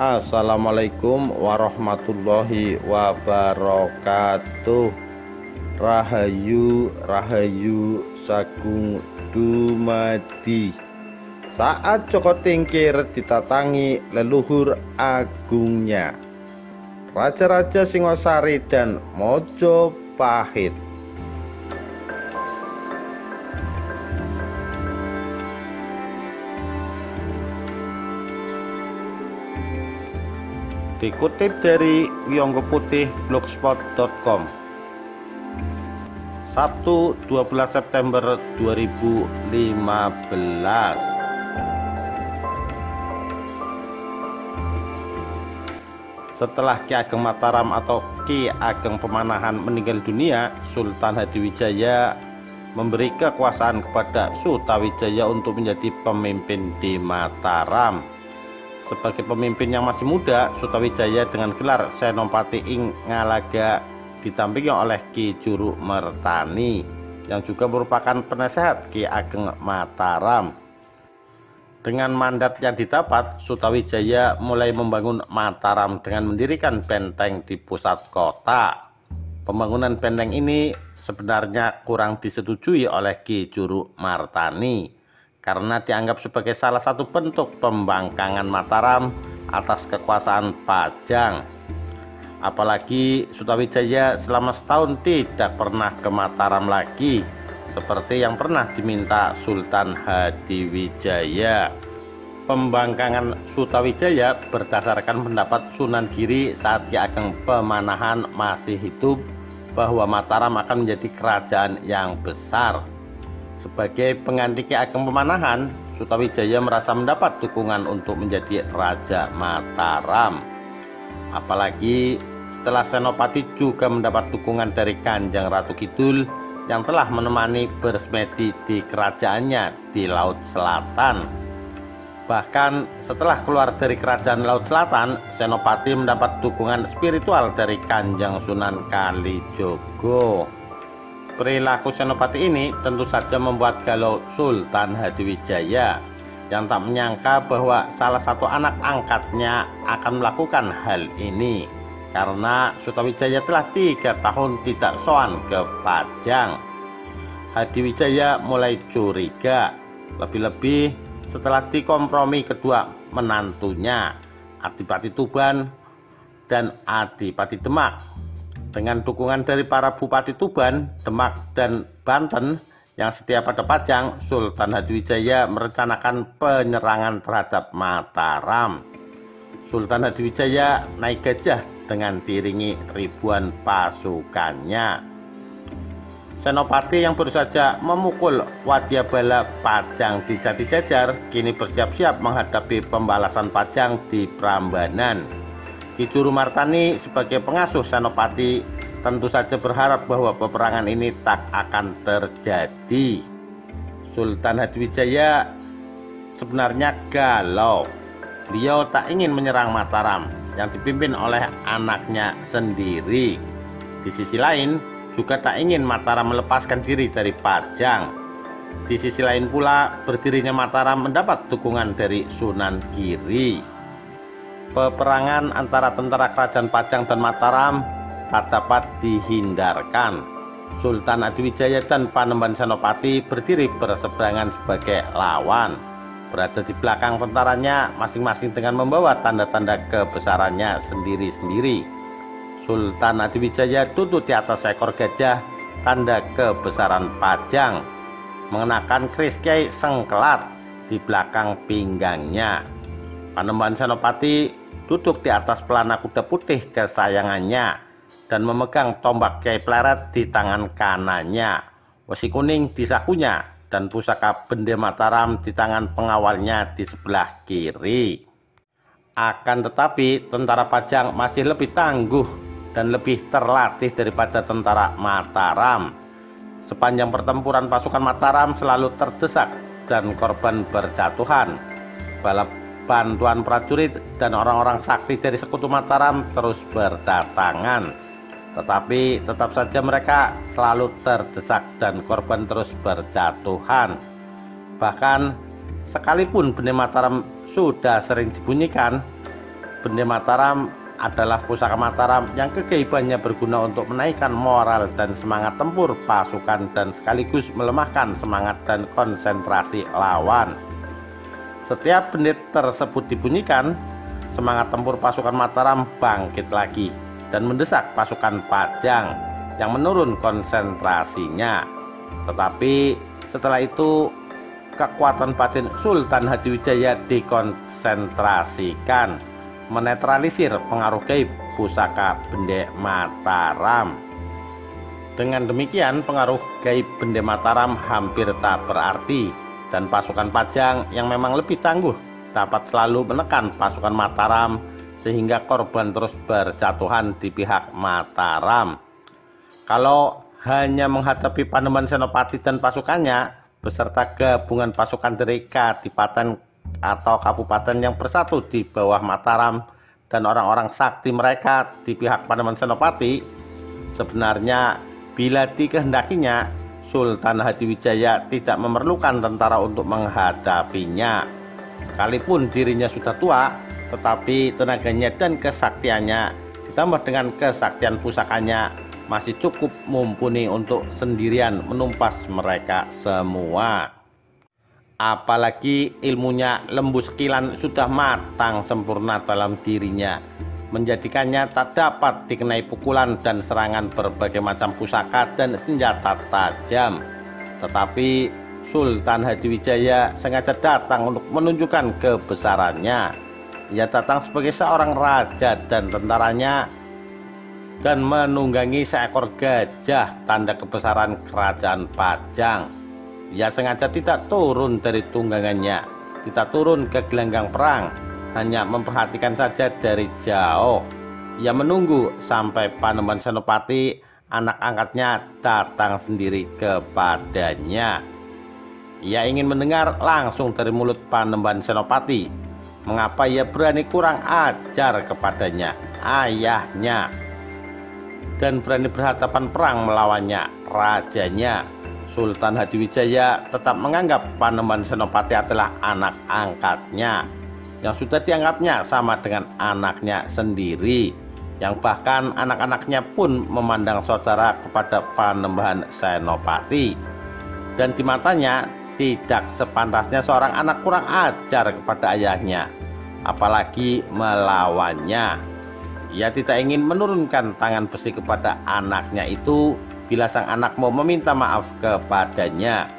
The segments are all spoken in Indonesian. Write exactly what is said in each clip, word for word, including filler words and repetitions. Assalamualaikum warahmatullahi wabarakatuh. Rahayu rahayu sagung dumadi. Saat Joko Tingkir ditatangi leluhur agungnya Raja-raja Singasari dan Majapahit. Dikutip dari Wiongo putih Blogspot titik com, Sabtu dua belas September dua ribu lima belas. Setelah Ki Ageng Mataram atau Ki Ageng Pemanahan meninggal dunia, Sultan Hadiwijaya memberi kekuasaan kepada Sutawijaya untuk menjadi pemimpin di Mataram. Sebagai pemimpin yang masih muda, Sutawijaya dengan gelar Senopati Ing Ngalaga ditampingi oleh Ki Juru Martani yang juga merupakan penasehat Ki Ageng Mataram. Dengan mandat yang didapat, Sutawijaya mulai membangun Mataram dengan mendirikan benteng di pusat kota. Pembangunan benteng ini sebenarnya kurang disetujui oleh Ki Juru Martani karena dianggap sebagai salah satu bentuk pembangkangan Mataram atas kekuasaan Pajang. Apalagi Sutawijaya selama setahun tidak pernah ke Mataram lagi, seperti yang pernah diminta Sultan Hadiwijaya. Pembangkangan Sutawijaya berdasarkan pendapat Sunan Giri saat Ki Ageng Pemanahan masih hidup, bahwa Mataram akan menjadi kerajaan yang besar. Sebagai pengganti Ki Ageng Pemanahan, Sutawijaya merasa mendapat dukungan untuk menjadi Raja Mataram. Apalagi setelah Senopati juga mendapat dukungan dari Kanjeng Ratu Kidul yang telah menemani bersemedi di kerajaannya di Laut Selatan. Bahkan setelah keluar dari kerajaan Laut Selatan, Senopati mendapat dukungan spiritual dari Kanjeng Sunan Kalijaga. Perilaku Senopati ini tentu saja membuat galau Sultan Hadiwijaya yang tak menyangka bahwa salah satu anak angkatnya akan melakukan hal ini, karena Sutawijaya telah tiga tahun tidak sowan ke Pajang. Hadiwijaya mulai curiga, lebih-lebih setelah dikompromi kedua menantunya Adipati Tuban dan Adipati Demak. Dengan dukungan dari para Bupati Tuban, Demak, dan Banten yang setia pada Pajang, Sultan Hadiwijaya merencanakan penyerangan terhadap Mataram. Sultan Hadiwijaya naik gajah dengan diiringi ribuan pasukannya. Senopati yang baru saja memukul Wadyabala Pajang di Jatijajar kini bersiap-siap menghadapi pembalasan Pajang di Prambanan. Ki Juru Martani sebagai pengasuh Senopati tentu saja berharap bahwa peperangan ini tak akan terjadi. Sultan Hadiwijaya sebenarnya galau. Beliau tak ingin menyerang Mataram yang dipimpin oleh anaknya sendiri. Di sisi lain juga tak ingin Mataram melepaskan diri dari Pajang. Di sisi lain pula berdirinya Mataram mendapat dukungan dari Sunan Giri. Peperangan antara tentara kerajaan Pajang dan Mataram tak dapat dihindarkan. Sultan Hadiwijaya dan Panembahan Senopati berdiri berseberangan sebagai lawan, berada di belakang tentaranya masing-masing dengan membawa tanda-tanda kebesarannya sendiri-sendiri. Sultan Hadiwijaya duduk di atas seekor gajah tanda kebesaran Pajang, mengenakan Kris Kyai Sengkelat di belakang pinggangnya. Panembahan Senopati duduk di atas pelana kuda putih kesayangannya dan memegang tombak Kyai Pleret di tangan kanannya, wesi kuning di sakunya, dan pusaka bendera Mataram di tangan pengawalnya di sebelah kiri. Akan tetapi tentara Pajang masih lebih tangguh dan lebih terlatih daripada tentara Mataram. Sepanjang pertempuran pasukan Mataram selalu terdesak dan korban berjatuhan. Balap bantuan prajurit dan orang-orang sakti dari sekutu Mataram terus berdatangan, tetapi tetap saja mereka selalu terdesak dan korban terus berjatuhan. Bahkan sekalipun bendera Mataram sudah sering dibunyikan, Benda Mataram adalah pusaka Mataram yang kegaibannya berguna untuk menaikkan moral dan semangat tempur pasukan dan sekaligus melemahkan semangat dan konsentrasi lawan. Setiap benda tersebut dibunyikan, semangat tempur pasukan Mataram bangkit lagi dan mendesak pasukan Pajang yang menurun konsentrasinya. Tetapi setelah itu kekuatan batin Sultan Hadiwijaya dikonsentrasikan, menetralisir pengaruh gaib pusaka Bende Mataram. Dengan demikian, pengaruh gaib Bende Mataram hampir tak berarti, dan pasukan Pajang yang memang lebih tangguh dapat selalu menekan pasukan Mataram sehingga korban terus berjatuhan di pihak Mataram. Kalau hanya menghadapi Panembahan Senopati dan pasukannya beserta gabungan pasukan dari Kadipaten atau kabupaten yang bersatu di bawah Mataram dan orang-orang sakti mereka di pihak Panembahan Senopati, sebenarnya bila dikehendakinya Sultan Hadiwijaya tidak memerlukan tentara untuk menghadapinya. Sekalipun dirinya sudah tua, tetapi tenaganya dan kesaktiannya ditambah dengan kesaktian pusakanya masih cukup mumpuni untuk sendirian menumpas mereka semua. Apalagi ilmunya Lembu Sekilan sudah matang sempurna dalam dirinya, menjadikannya tak dapat dikenai pukulan dan serangan berbagai macam pusaka dan senjata tajam. Tetapi Sultan Hadiwijaya sengaja datang untuk menunjukkan kebesarannya. Ia datang sebagai seorang raja dan tentaranya dan menunggangi seekor gajah, tanda kebesaran kerajaan Pajang. Ia sengaja tidak turun dari tunggangannya, tidak turun ke gelanggang perang, hanya memperhatikan saja dari jauh. Ia menunggu sampai Panembahan Senopati, anak angkatnya, datang sendiri kepadanya. Ia ingin mendengar langsung dari mulut Panembahan Senopati mengapa ia berani kurang ajar kepadanya, ayahnya, dan berani berhadapan perang melawannya, rajanya. Sultan Hadiwijaya tetap menganggap Panembahan Senopati adalah anak angkatnya yang sudah dianggapnya sama dengan anaknya sendiri, yang bahkan anak-anaknya pun memandang saudara kepada Panembahan Senopati. Dan di matanya tidak sepantasnya seorang anak kurang ajar kepada ayahnya, apalagi melawannya. Ia tidak ingin menurunkan tangan besi kepada anaknya itu bila sang anak mau meminta maaf kepadanya,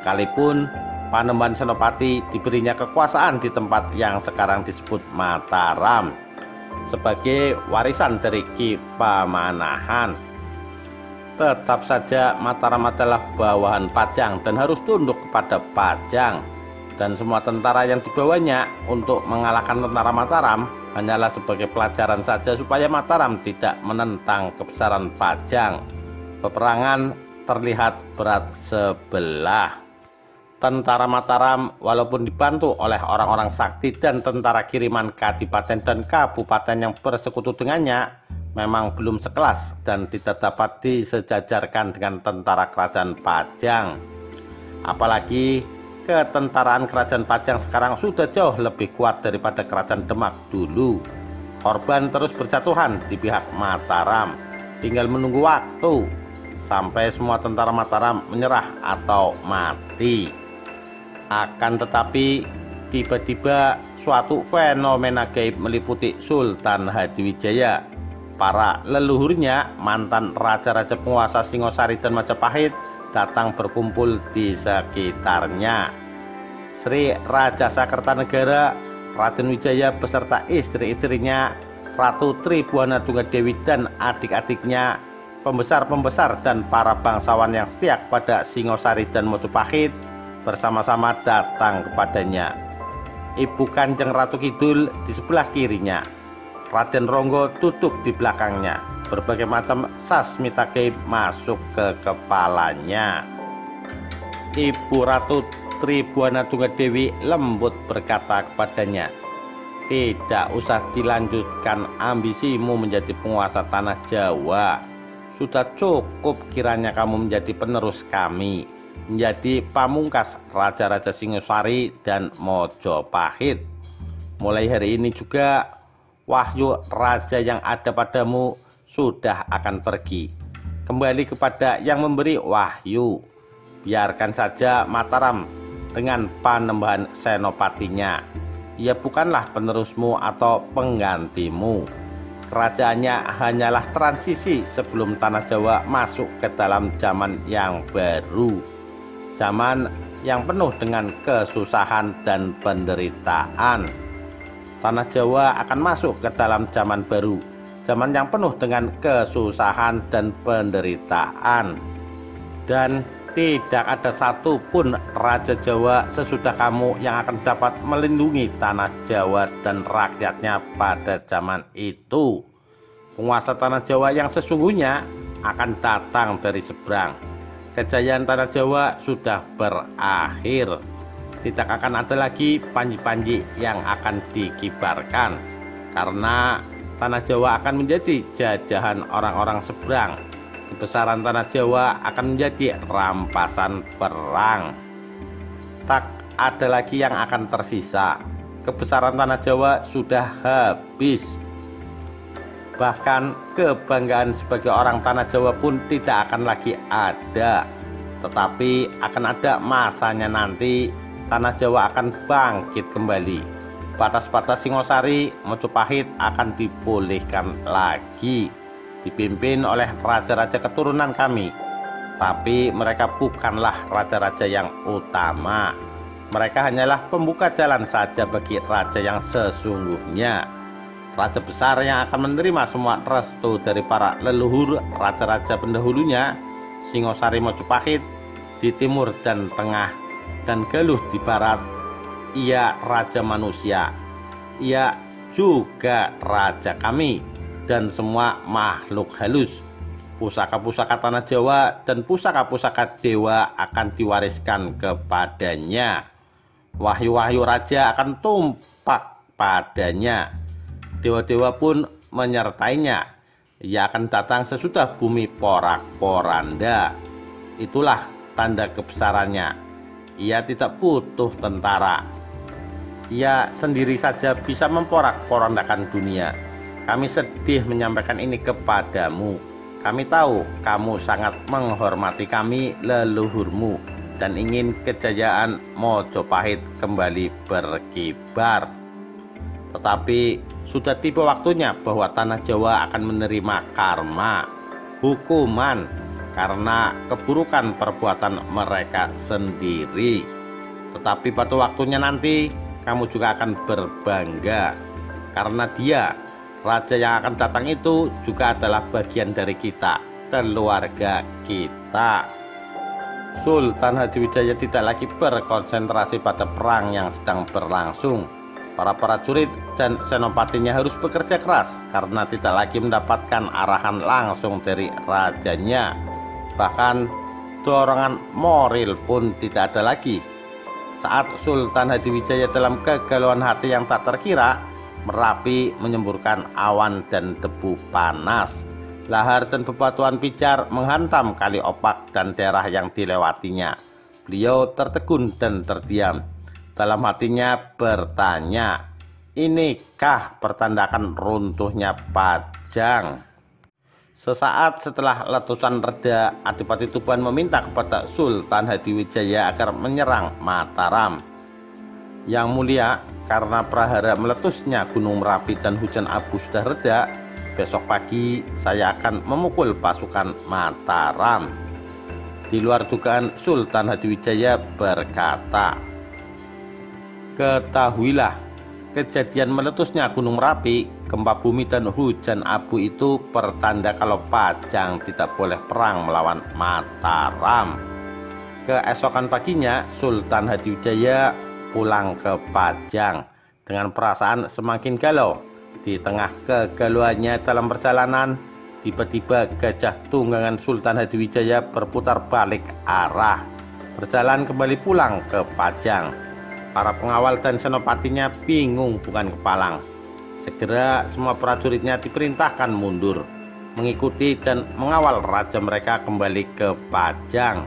sekalipun Panembahan Senopati diberinya kekuasaan di tempat yang sekarang disebut Mataram sebagai warisan dari Ki Pemanahan. Tetap saja Mataram adalah bawahan Pajang dan harus tunduk kepada Pajang, dan semua tentara yang dibawanya untuk mengalahkan tentara Mataram hanyalah sebagai pelajaran saja supaya Mataram tidak menentang kebesaran Pajang. Peperangan terlihat berat sebelah. Tentara Mataram walaupun dibantu oleh orang-orang sakti dan tentara kiriman kadipaten dan kabupaten yang bersekutu dengannya memang belum sekelas dan tidak dapat disejajarkan dengan tentara kerajaan Pajang. Apalagi ketentaraan kerajaan Pajang sekarang sudah jauh lebih kuat daripada kerajaan Demak dulu. Korban terus berjatuhan di pihak Mataram, tinggal menunggu waktu sampai semua tentara Mataram menyerah atau mati. Akan tetapi tiba-tiba suatu fenomena gaib meliputi Sultan Hadiwijaya, para leluhurnya, mantan raja-raja penguasa Singasari dan Majapahit datang berkumpul di sekitarnya. Sri Raja Sakertanegara, Raden Wijaya beserta istri-istrinya, Ratu Tribuana Tunggadewi dan adik-adiknya, pembesar-pembesar dan para bangsawan yang setia kepada Singasari dan Majapahit bersama-sama datang kepadanya. Ibu Kanjeng Ratu Kidul di sebelah kirinya, Raden Rongo tutuk di belakangnya. Berbagai macam sasmita gaib masuk ke kepalanya. Ibu Ratu Tribuana Tunggadewi lembut berkata kepadanya, "Tidak usah dilanjutkan ambisimu menjadi penguasa tanah Jawa. Sudah cukup kiranya kamu menjadi penerus kami, menjadi pamungkas Raja-raja Singasari dan Majapahit. Mulai hari ini juga wahyu raja yang ada padamu sudah akan pergi. Kembali kepada yang memberi wahyu. Biarkan saja Mataram dengan Panembahan Senopatinya. Ia bukanlah penerusmu atau penggantimu. Kerajaannya hanyalah transisi sebelum tanah Jawa masuk ke dalam zaman yang baru. Zaman yang penuh dengan kesusahan dan penderitaan. Tanah Jawa akan masuk ke dalam zaman baru. Zaman yang penuh dengan kesusahan dan penderitaan. Dan tidak ada satu pun Raja Jawa sesudah kamu yang akan dapat melindungi tanah Jawa dan rakyatnya pada zaman itu. Penguasa tanah Jawa yang sesungguhnya akan datang dari seberang. Kejayaan tanah Jawa sudah berakhir. Tidak akan ada lagi panji-panji yang akan dikibarkan. Karena tanah Jawa akan menjadi jajahan orang-orang seberang. Kebesaran tanah Jawa akan menjadi rampasan perang. Tak ada lagi yang akan tersisa. Kebesaran tanah Jawa sudah habis. Bahkan kebanggaan sebagai orang tanah Jawa pun tidak akan lagi ada. Tetapi akan ada masanya nanti tanah Jawa akan bangkit kembali. Batas-batas Singosari, Majapahit akan dipulihkan lagi, dipimpin oleh raja-raja keturunan kami. Tapi mereka bukanlah raja-raja yang utama. Mereka hanyalah pembuka jalan saja bagi raja yang sesungguhnya. Raja besar yang akan menerima semua restu dari para leluhur raja-raja pendahulunya, Singosari Majapahit di timur dan tengah, dan Galuh di barat. Ia raja manusia, ia juga raja kami, dan semua makhluk halus. Pusaka-pusaka tanah Jawa dan pusaka-pusaka dewa akan diwariskan kepadanya. Wahyu-wahyu raja akan tumpak padanya. Dewa-dewa pun menyertainya. Ia akan datang sesudah bumi porak-poranda. Itulah tanda kebesarannya. Ia tidak butuh tentara. Ia sendiri saja bisa memporak-porandakan dunia. Kami sedih menyampaikan ini kepadamu. Kami tahu kamu sangat menghormati kami leluhurmu dan ingin kejayaan Majapahit kembali berkibar. Tetapi sudah tiba waktunya bahwa tanah Jawa akan menerima karma, hukuman karena keburukan perbuatan mereka sendiri. Tetapi pada waktunya nanti kamu juga akan berbangga, karena dia, raja yang akan datang itu, juga adalah bagian dari kita, keluarga kita. Sultan Hadiwijaya tidak lagi berkonsentrasi pada perang yang sedang berlangsung. Para prajurit dan senopatinya harus bekerja keras, karena tidak lagi mendapatkan arahan langsung dari rajanya. Bahkan dorongan moral pun tidak ada lagi. Saat Sultan Hadiwijaya dalam kegalauan hati yang tak terkira, Merapi menyemburkan awan dan debu panas. Lahar dan bebatuan pijar menghantam kali opak dan daerah yang dilewatinya. Beliau tertegun dan terdiam. Dalam hatinya bertanya, inikah pertandakan runtuhnya Pajang? Sesaat setelah letusan reda, Adipati Tuban meminta kepada Sultan Hadiwijaya agar menyerang Mataram. Yang mulia, karena prahara meletusnya Gunung Merapi dan hujan abu sudah reda, besok pagi saya akan memukul pasukan Mataram. Di luar dugaan, Sultan Hadiwijaya berkata, ketahuilah, kejadian meletusnya Gunung Merapi, gempa bumi dan hujan abu itu pertanda kalau Pajang tidak boleh perang melawan Mataram. Keesokan paginya Sultan Hadiwijaya pulang ke Pajang dengan perasaan semakin galau. Di tengah kegalauannya dalam perjalanan, tiba-tiba gajah tunggangan Sultan Hadiwijaya berputar balik arah, berjalan kembali pulang ke Pajang. Para pengawal dan senopatinya bingung bukan kepalang. Segera semua prajuritnya diperintahkan mundur, mengikuti dan mengawal raja mereka kembali ke Pajang.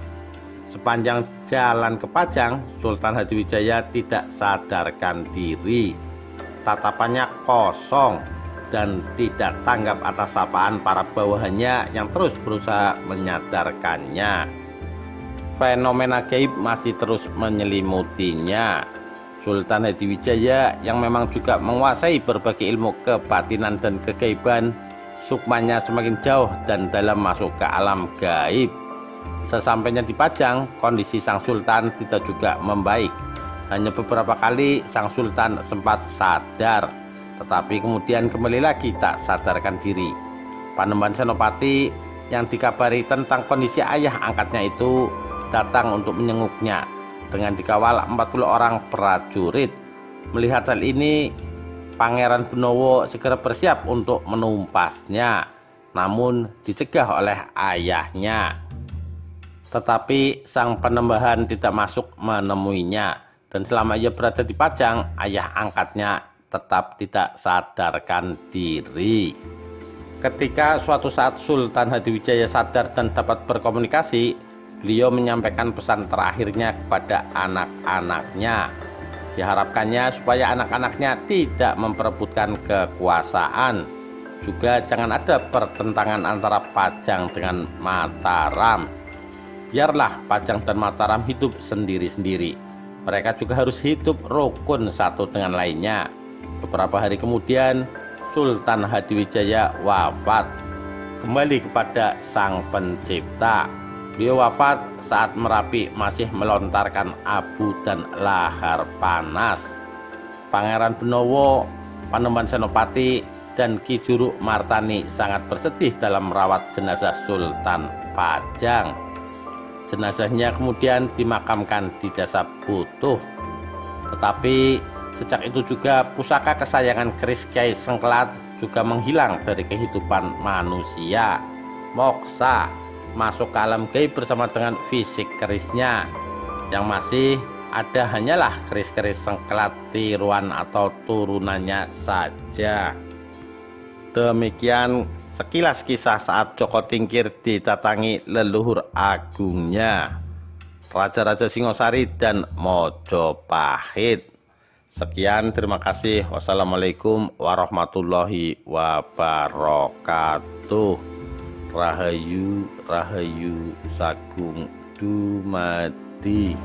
Sepanjang jalan ke Pajang, Sultan Hadiwijaya tidak sadarkan diri. Tatapannya kosong, dan tidak tanggap atas sapaan para bawahannya yang terus berusaha menyadarkannya. Fenomena gaib masih terus menyelimutinya. Sultan Hadiwijaya yang memang juga menguasai berbagai ilmu kebatinan dan kegaiban, sukmanya semakin jauh dan dalam masuk ke alam gaib. Sesampainya di Pajang, kondisi sang sultan tidak juga membaik. Hanya beberapa kali sang sultan sempat sadar, tetapi kemudian kembali lagi tak sadarkan diri. Panembahan Senopati yang dikabari tentang kondisi ayah angkatnya itu datang untuk menyenguknya dengan dikawal empat puluh orang prajurit. Melihat hal ini, Pangeran Benowo segera bersiap untuk menumpasnya, namun dicegah oleh ayahnya. Tetapi sang Panembahan tidak masuk menemuinya, dan selama ia berada di Pajang, ayah angkatnya tetap tidak sadarkan diri. Ketika suatu saat Sultan Hadiwijaya sadar dan dapat berkomunikasi, beliau menyampaikan pesan terakhirnya kepada anak-anaknya. Diharapkannya supaya anak-anaknya tidak memperebutkan kekuasaan. Juga jangan ada pertentangan antara Pajang dengan Mataram. Biarlah Pajang dan Mataram hidup sendiri-sendiri. Mereka juga harus hidup rukun satu dengan lainnya. Beberapa hari kemudian, Sultan Hadiwijaya wafat. Kembali kepada sang pencipta. Beliau wafat saat Merapi masih melontarkan abu dan lahar panas. Pangeran Benowo, Panembahan Senopati, dan Ki Juru Martani sangat bersedih dalam merawat jenazah Sultan Pajang. Jenazahnya kemudian dimakamkan di Desa Butuh. Tetapi sejak itu juga pusaka kesayangan Kris Kyai Sengkelat juga menghilang dari kehidupan manusia. Moksa masuk ke alam gaib bersama dengan fisik kerisnya. Yang masih ada hanyalah keris-keris Sengkelat tiruan atau turunannya saja. Demikian sekilas kisah saat Joko Tingkir ditatangi leluhur agungnya, Raja-raja Singasari dan Majapahit. Sekian, terima kasih. Wassalamualaikum warahmatullahi wabarakatuh. Rahayu, rahayu, sagung dumadi.